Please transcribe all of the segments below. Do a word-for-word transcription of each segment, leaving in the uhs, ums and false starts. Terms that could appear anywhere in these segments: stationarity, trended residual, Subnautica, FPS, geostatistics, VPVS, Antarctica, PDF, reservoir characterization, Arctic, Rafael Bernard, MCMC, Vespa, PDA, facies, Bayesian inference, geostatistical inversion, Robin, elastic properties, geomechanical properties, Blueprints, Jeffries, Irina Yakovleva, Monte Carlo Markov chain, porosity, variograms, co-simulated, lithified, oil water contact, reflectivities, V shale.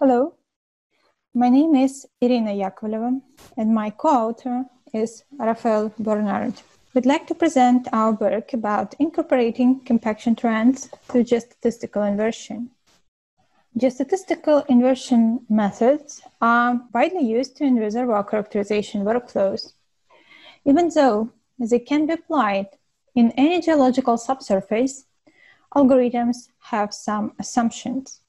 Hello, my name is Irina Yakovleva and my co-author is Rafael Bernard. We'd like to present our work about incorporating compaction trends through geostatistical inversion. Geostatistical inversion methods are widely used in reservoir characterization workflows, even though they can be applied in any geological subsurface. Algorithms have some assumptions.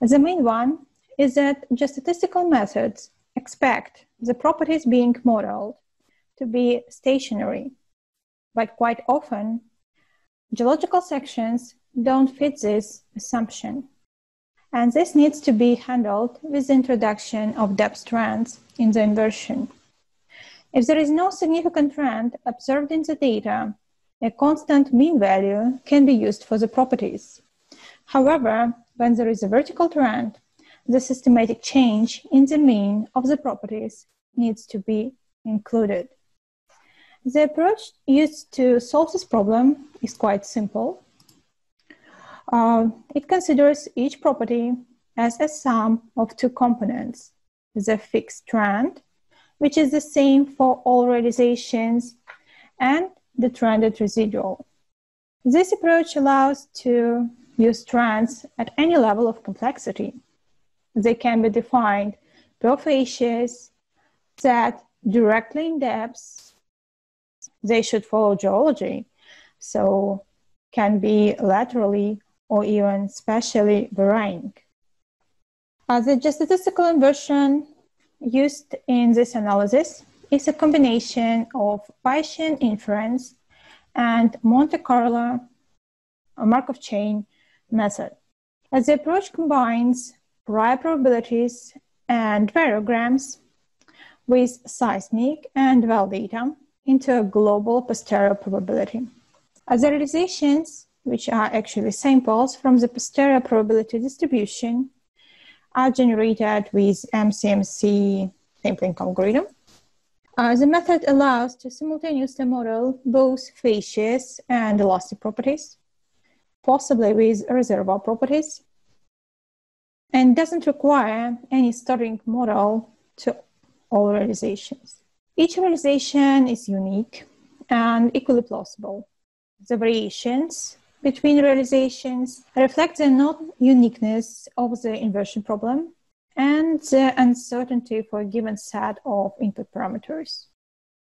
The main one is that geostatistical methods expect the properties being modeled to be stationary, but quite often, geological sections don't fit this assumption. And this needs to be handled with the introduction of depth trends in the inversion. If there is no significant trend observed in the data, a constant mean value can be used for the properties. However, when there is a vertical trend, the systematic change in the mean of the properties needs to be included. The approach used to solve this problem is quite simple. Uh, it considers each property as a sum of two components, the fixed trend, which is the same for all realizations, and the trended residual. This approach allows to use trends at any level of complexity. They can be defined per facies that directly in depth. They should follow geology, so can be laterally or even spatially varying. Uh, the geostatistical inversion used in this analysis is a combination of Bayesian inference and Monte Carlo Markov chain method. As the approach combines prior probabilities and variograms with seismic and well data into a global posterior probability. As the realizations, which are actually samples from the posterior probability distribution, are generated with M C M C sampling algorithm. Uh, the method allows to simultaneously model both facies and elastic properties, possibly with reservoir properties, and doesn't require any starting model to all realizations. Each realization is unique and equally plausible. The variations between realizations reflect the non-uniqueness of the inversion problem and the uncertainty for a given set of input parameters.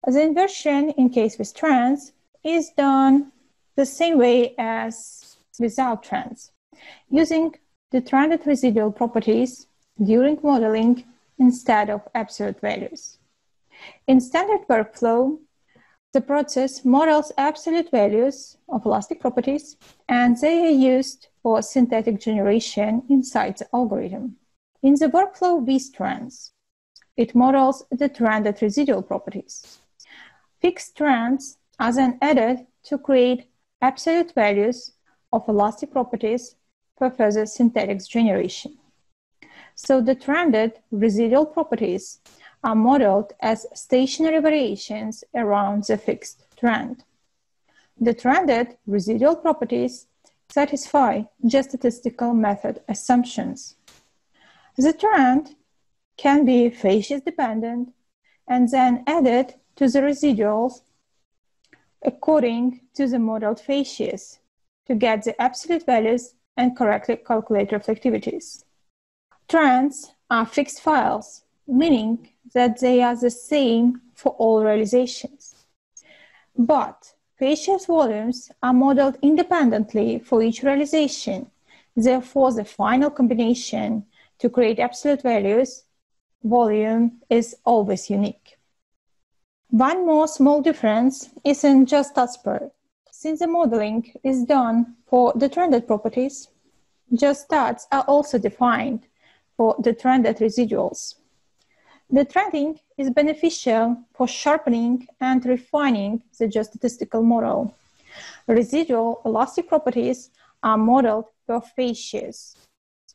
The inversion in case with trends is done the same way as without trends, using the trended residual properties during modeling instead of absolute values. In standard workflow, the process models absolute values of elastic properties, and they are used for synthetic generation inside the algorithm. In the workflow with trends, it models the trended residual properties. Fixed trends are then added to create absolute values of elastic properties for further synthetic generation. So the trended residual properties are modeled as stationary variations around the fixed trend. The trended residual properties satisfy geostatistical method assumptions. The trend can be facies dependent and then added to the residuals according to the modeled facies to get the absolute values and correctly calculate reflectivities. Trends are fixed files, meaning that they are the same for all realizations. But facies volumes are modeled independently for each realization. Therefore, the final combination to create absolute values volume is always unique. One more small difference is in GeoStatSpur. Since the modeling is done for the trended properties, GeoStats are also defined for the trended residuals. The trending is beneficial for sharpening and refining the geostatistical model. Residual elastic properties are modeled per facies.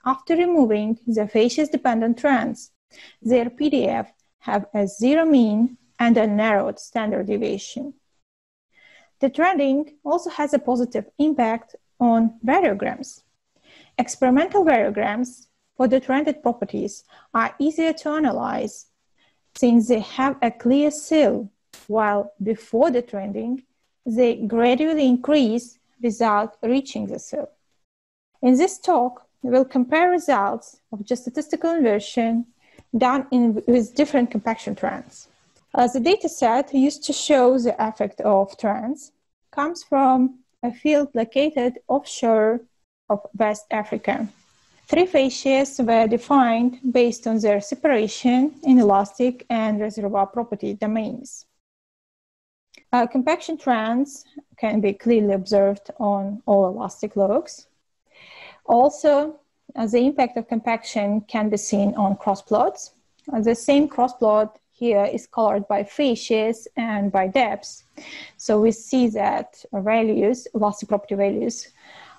After removing the facies-dependent trends, their P D F have a zero mean and a narrowed standard deviation. The trending also has a positive impact on variograms. Experimental variograms for the trended properties are easier to analyze since they have a clear seal, while before the trending, they gradually increase without reaching the seal. In this talk, we will compare results of geostatistical inversion done in, with different compaction trends. As the data set used to show the effect of trends comes from a field located offshore of West Africa. Three facies were defined based on their separation in elastic and reservoir property domains. Uh, compaction trends can be clearly observed on all elastic logs. Also, uh, the impact of compaction can be seen on cross plots. Uh, the same cross plot here is colored by facies and by depths. So we see that values, elastic property values,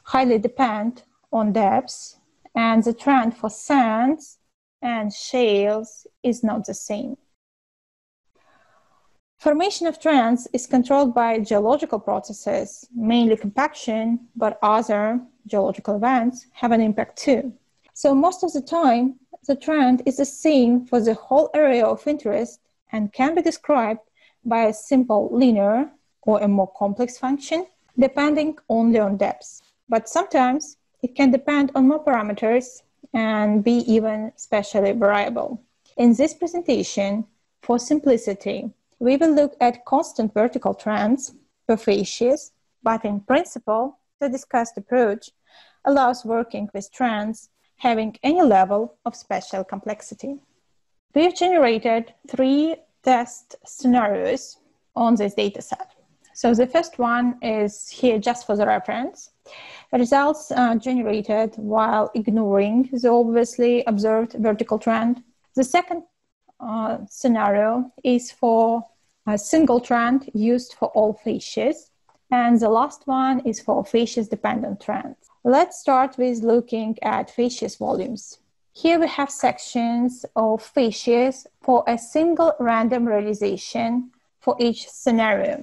highly depend on depths, and the trend for sands and shales is not the same. Formation of trends is controlled by geological processes, mainly compaction, but other geological events have an impact too. So most of the time, the trend is the same for the whole area of interest and can be described by a simple linear or a more complex function, depending only on depth. But sometimes it can depend on more parameters and be even spatially variable. In this presentation, for simplicity, we will look at constant vertical trends per facies, but in principle, the discussed approach allows working with trends having any level of spatial complexity. We have generated three test scenarios on this dataset. So the first one is here just for the reference. Results are generated while ignoring the obviously observed vertical trend. The second Uh, scenario is for a single trend used for all facies, and the last one is for facies dependent trends. Let's start with looking at facies volumes. Here we have sections of facies for a single random realization for each scenario.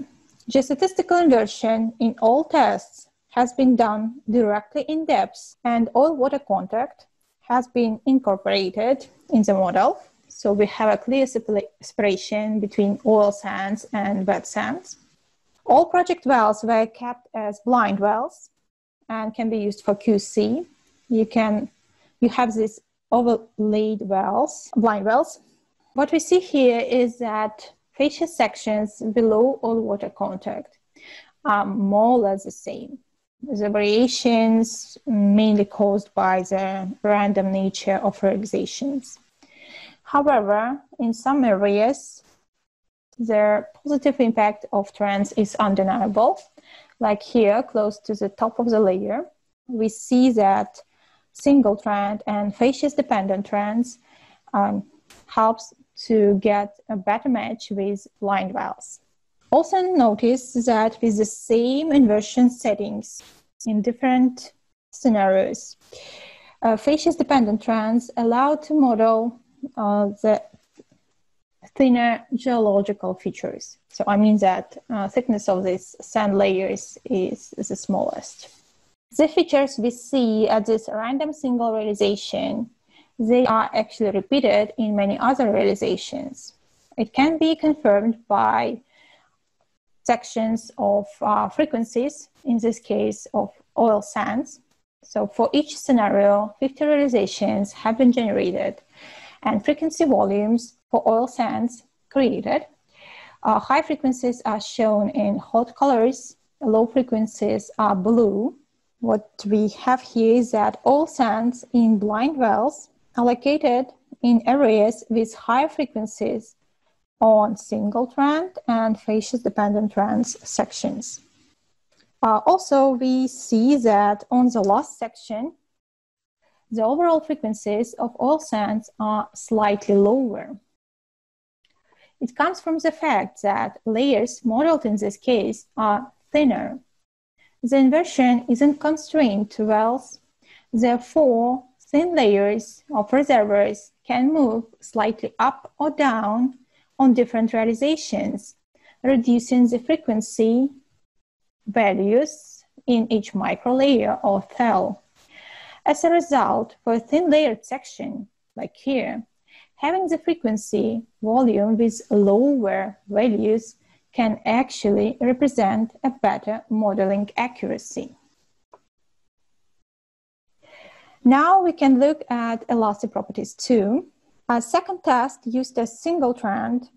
Geostatistical inversion in all tests has been done directly in depth, and oil water contact has been incorporated in the model. So we have a clear separation between oil sands and wet sands. All project wells were kept as blind wells and can be used for Q C. You can, you have these overlaid wells, blind wells. What we see here is that facies sections below oil water contact are more or less the same. The variations mainly caused by the random nature of realizations. However, in some areas, the positive impact of trends is undeniable. Like here, close to the top of the layer, we see that single trend and facies-dependent trends um, helps to get a better match with blind wells. Also notice that with the same inversion settings in different scenarios, uh, facies-dependent trends allow to model Uh, the thinner geological features. So I mean that uh, thickness of these sand layers is, is the smallest. The features we see at this random single realization, they are actually repeated in many other realizations. It can be confirmed by sections of uh, frequencies, in this case of oil sands. So for each scenario, fifty realizations have been generated and frequency volumes for oil sands created. Uh, high frequencies are shown in hot colors, low frequencies are blue. What we have here is that oil sands in blind wells are located in areas with high frequencies on single trend and facies-dependent trends sections. Uh, also, we see that on the last section, the overall frequencies of oil sands are slightly lower. It comes from the fact that layers modeled in this case are thinner. The inversion isn't constrained to wells, therefore, thin layers of reservoirs can move slightly up or down on different realizations, reducing the frequency values in each microlayer or thal. As a result, for a thin layered section, like here, having the frequency volume with lower values can actually represent a better modeling accuracy. Now we can look at elastic properties too. A second test used a single trend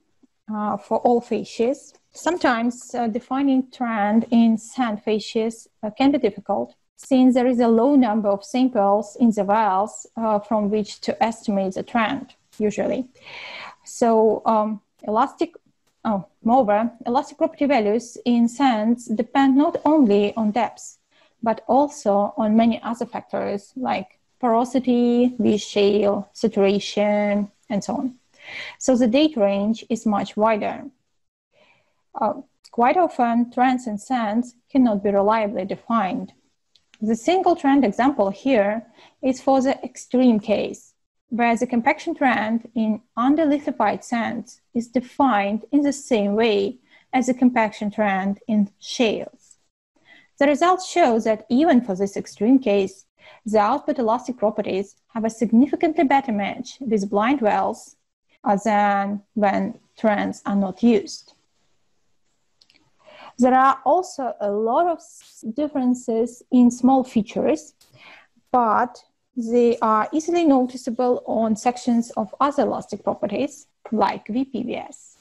uh, for all facies. Sometimes uh, defining trend in sand facies uh, can be difficult, since there is a low number of samples in the wells uh, from which to estimate the trend, usually. So um, elastic Oh, moreover, elastic property values in sands depend not only on depth, but also on many other factors like porosity, V shale, saturation, and so on. So the data range is much wider. Uh, quite often, trends in sands cannot be reliably defined. The single trend example here is for the extreme case, where the compaction trend in under-lithified sands is defined in the same way as the compaction trend in shales. The results show that even for this extreme case, the output elastic properties have a significantly better match with blind wells than when trends are not used. There are also a lot of differences in small features, but they are easily noticeable on sections of other elastic properties, like V P V S.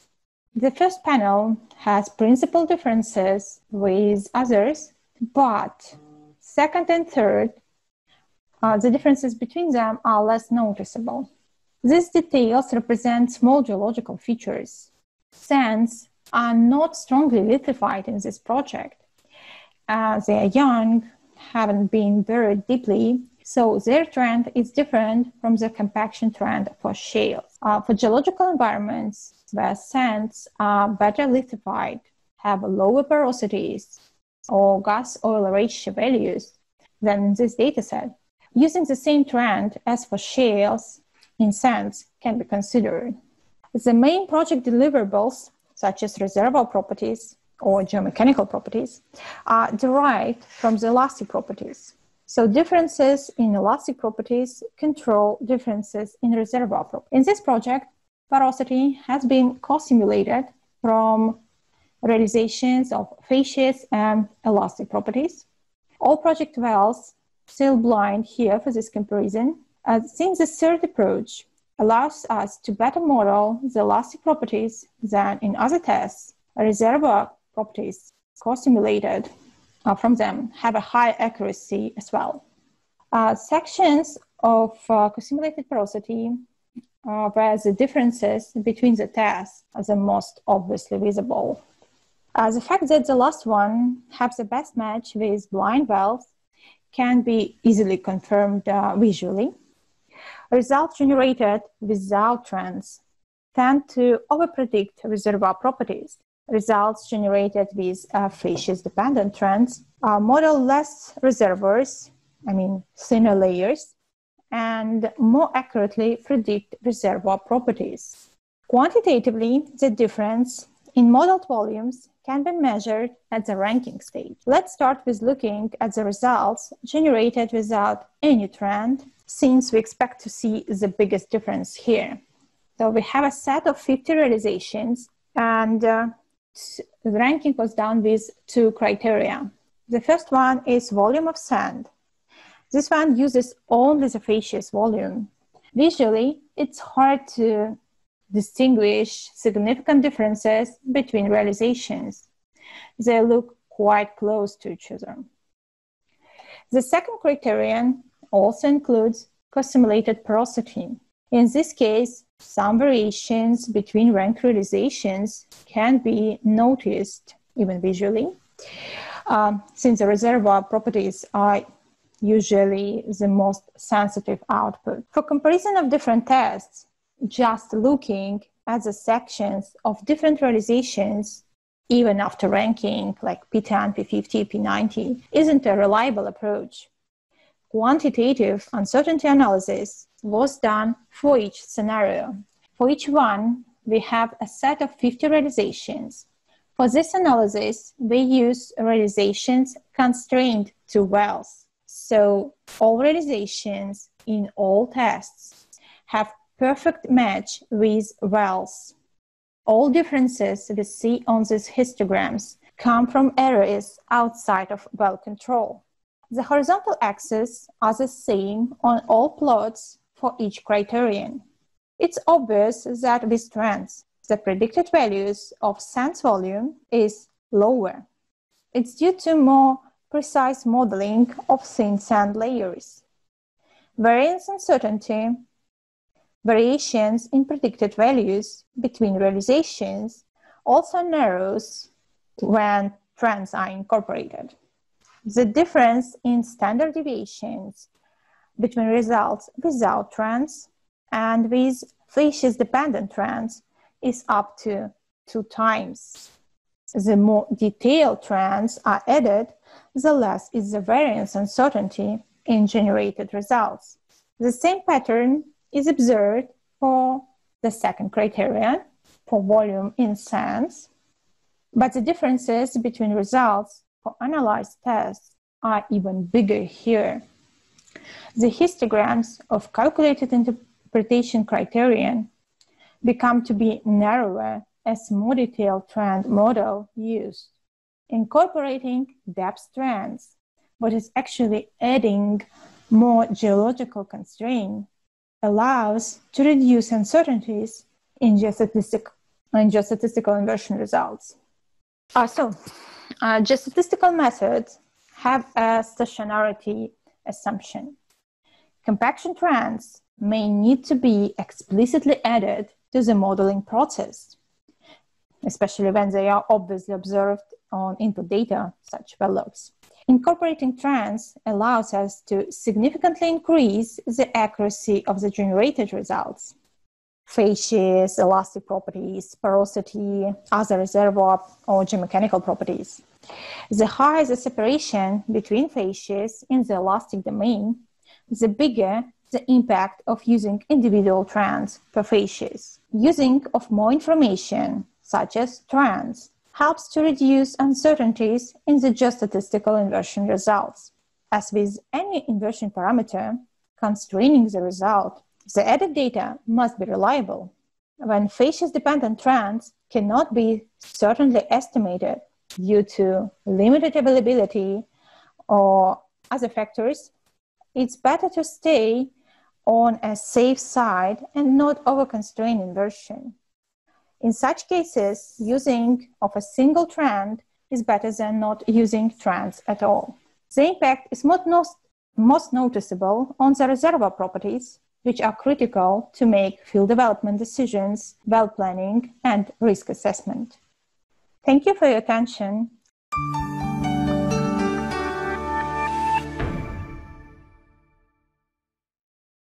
The first panel has principal differences with others, but second and third, uh, the differences between them are less noticeable. These details represent small geological features. Sands are not strongly lithified in this project. Uh, they are young, haven't been buried deeply, so their trend is different from the compaction trend for shales. Uh, for geological environments where sands are better lithified, have lower porosities or gas-oil ratio values than in this dataset, using the same trend as for shales in sands can be considered. The main project deliverables, such as reservoir properties or geomechanical properties, are derived from the elastic properties. So differences in elastic properties control differences in reservoir properties. In this project, porosity has been co-simulated from realizations of facies and elastic properties. All project wells still blind here for this comparison. Uh, since the third approach allows us to better model the elastic properties than in other tests, reservoir properties co-simulated Uh, from them have a high accuracy as well. Uh, sections of uh, co-simulated porosity, uh, where the differences between the tests are the most obviously visible. Uh, the fact that the last one has the best match with blind wells can be easily confirmed uh, visually. Results generated without trends tend to overpredict reservoir properties. Results generated with uh, facies-dependent trends uh, model less reservoirs, I mean thinner layers, and more accurately predict reservoir properties. Quantitatively, the difference in modeled volumes can be measured at the ranking stage. Let's start with looking at the results generated without any trend, since we expect to see the biggest difference here. So we have a set of fifty realizations, and uh, the ranking was done with two criteria. The first one is volume of sand. This one uses only the facies volume. Visually, it's hard to distinguish significant differences between realizations. They look quite close to each other. The second criterion also includes co-simulated porosity. In this case, some variations between rank realizations can be noticed, even visually, um, since the reservoir properties are usually the most sensitive output. For comparison of different tests, just looking at the sections of different realizations, even after ranking, like P ten, P fifty, P ninety, isn't a reliable approach. quantitative uncertainty analysis was done for each scenario. For each one, we have a set of fifty realizations. For this analysis, we use realizations constrained to wells. So all realizations in all tests have perfect match with wells. All differences we see on these histograms come from areas outside of well control. The horizontal axes are the same on all plots for each criterion. It's obvious that with trends, the predicted values of sands volume is lower. It's due to more precise modeling of thin sand layers. Variance uncertainty, variations in predicted values between realizations also narrows when trends are incorporated. The difference in standard deviations between results without trends and with facies-dependent trends is up to two times. The more detailed trends are added, the less is the variance uncertainty in generated results. The same pattern is observed for the second criterion, for volume in sands, but the differences between results for analyzed tests are even bigger here. The histograms of calculated interpretation criterion become to be narrower as more detailed trend model used, incorporating depth trends, but is actually adding more geological constraint, allows to reduce uncertainties in geostatistical, in geostatistical inversion results. Uh, so, uh, geostatistical methods have a stationarity assumption. Compaction trends may need to be explicitly added to the modeling process, especially when they are obviously observed on input data, such well logs. Incorporating trends allows us to significantly increase the accuracy of the generated results. Facies, elastic properties, porosity, other reservoir or geomechanical properties. The higher the separation between facies in the elastic domain, the bigger the impact of using individual trends per facies. Using of more information, such as trends, helps to reduce uncertainties in the geostatistical inversion results. As with any inversion parameter, constraining the result, the added data must be reliable. When facies-dependent trends cannot be certainly estimated due to limited availability or other factors, it's better to stay on a safe side and not over-constrain inversion. In such cases, using of a single trend is better than not using trends at all. The impact is most, most noticeable on the reservoir properties, which are critical to make field development decisions, well planning, and risk assessment. Thank you for your attention.